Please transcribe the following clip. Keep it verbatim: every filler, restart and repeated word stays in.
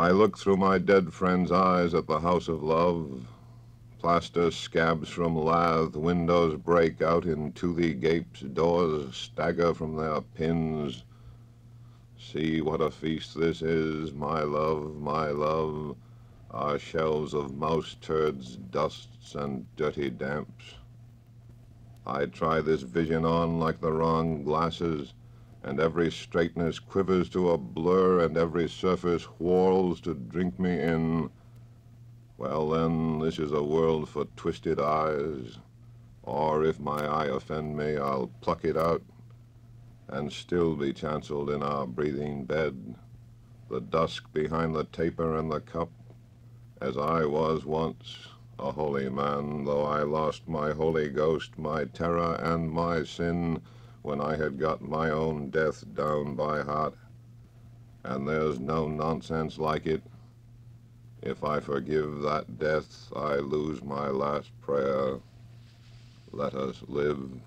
I look through my dead friend's eyes at the house of love. Plaster scabs from lath, windows break out in toothy gapes, doors stagger from their pins. See what a feast this is, my love, my love, our shelves of mouse turds, dusts, and dirty damps. I try this vision on like the wrong glasses, and every straightness quivers to a blur, and every surface whirls to drink me in. Well, then, this is a world for twisted eyes, or if my eye offend me, I'll pluck it out and still be chancelled in our breathing bed, the dusk behind the taper and the cup, as I was once, a holy man, though I lost my Holy Ghost, my terror, and my sin when I had got my own death down by heart. And there's no nonsense like it. If I forgive that death, I lose my last prayer. Let us live.